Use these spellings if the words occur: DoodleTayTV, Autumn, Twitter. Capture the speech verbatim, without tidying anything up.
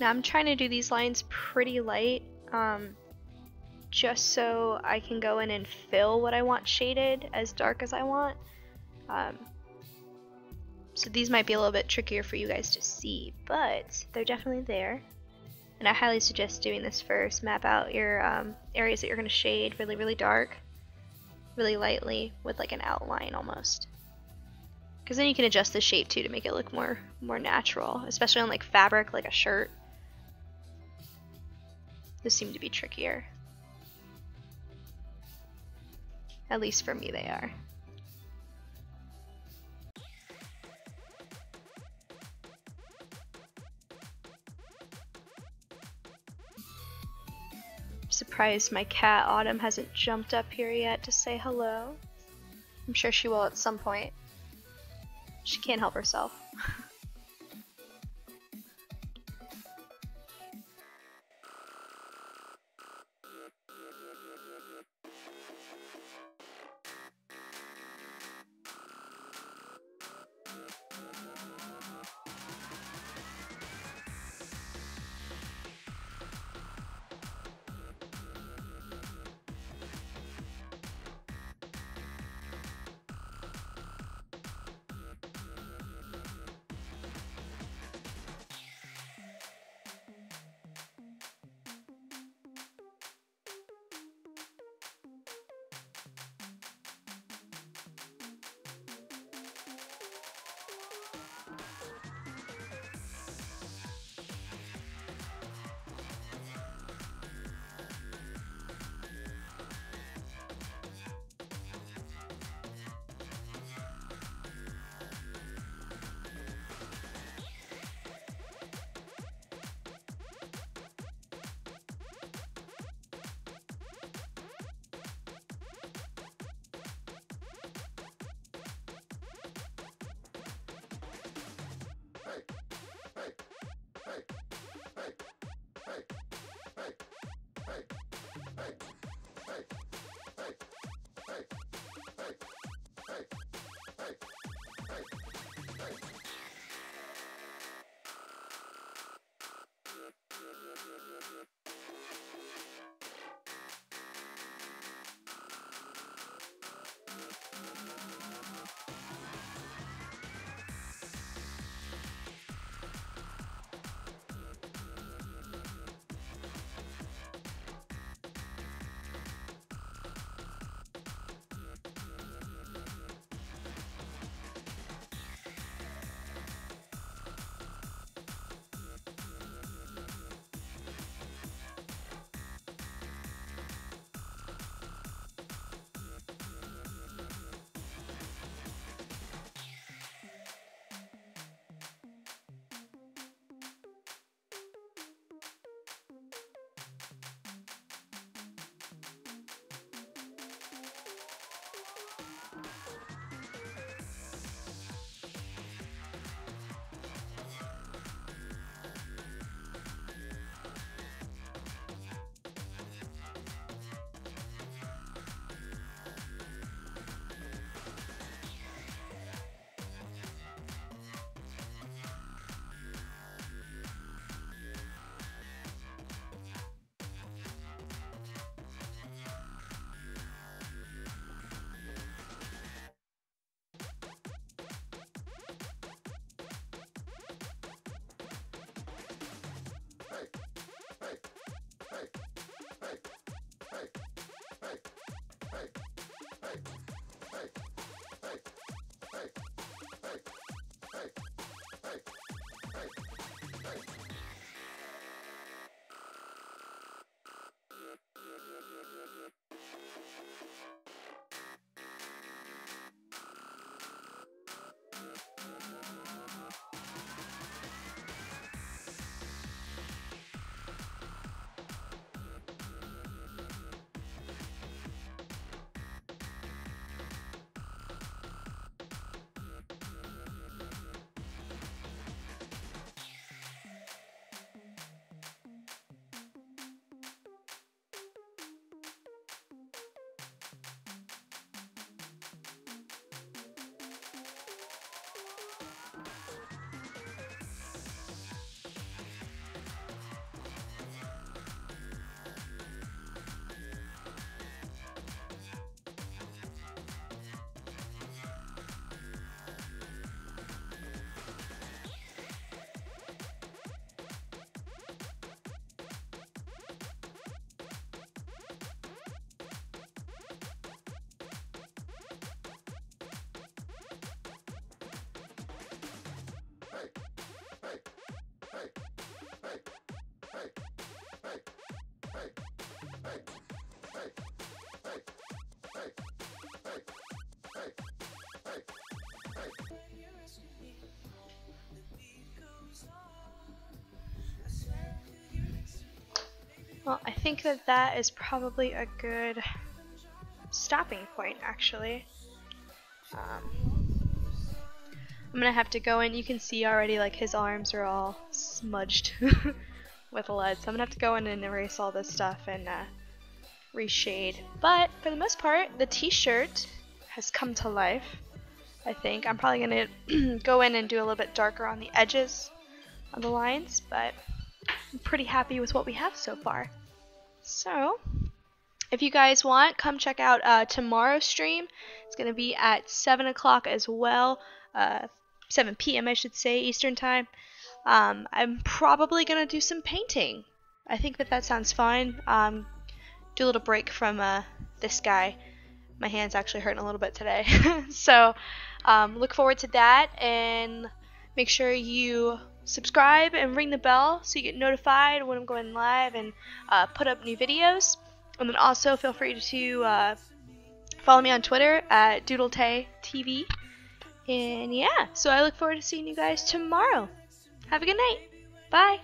Now I'm trying to do these lines pretty light, um, just so I can go in and fill what I want shaded as dark as I want. Um, so these might be a little bit trickier for you guys to see, but they're definitely there. And I highly suggest doing this first. Map out your um, areas that you're going to shade really, really dark, really lightly, with like an outline almost. Because then you can adjust the shape too to make it look more, more natural, especially on like fabric, like a shirt. Those seem to be trickier. At least for me, they are. Surprised my cat Autumn hasn't jumped up here yet to say hello. I'm sure she will at some point. She can't help herself. Well, I think that that is probably a good stopping point, actually. Um, I'm gonna have to go in. You can see already, like, his arms are all smudged with lead, so I'm gonna have to go in and erase all this stuff and uh, reshade. But for the most part, the t-shirt has come to life, I think. I'm probably gonna go in and do a little bit darker on the edges of the lines, but I'm pretty happy with what we have so far. So if you guys want, come check out uh, tomorrow's stream. It's going to be at seven o'clock as well, uh, seven p m I should say, Eastern time. Um, I'm probably going to do some painting. I think that that sounds fun. Um, do a little break from uh, this guy. My hand's actually hurting a little bit today. So um, look forward to that, and make sure you subscribe and ring the bell so you get notified when I'm going live and uh, put up new videos. And then also feel free to uh, follow me on Twitter at DoodleTayTV. And yeah, so I look forward to seeing you guys tomorrow. Have a good night. Bye.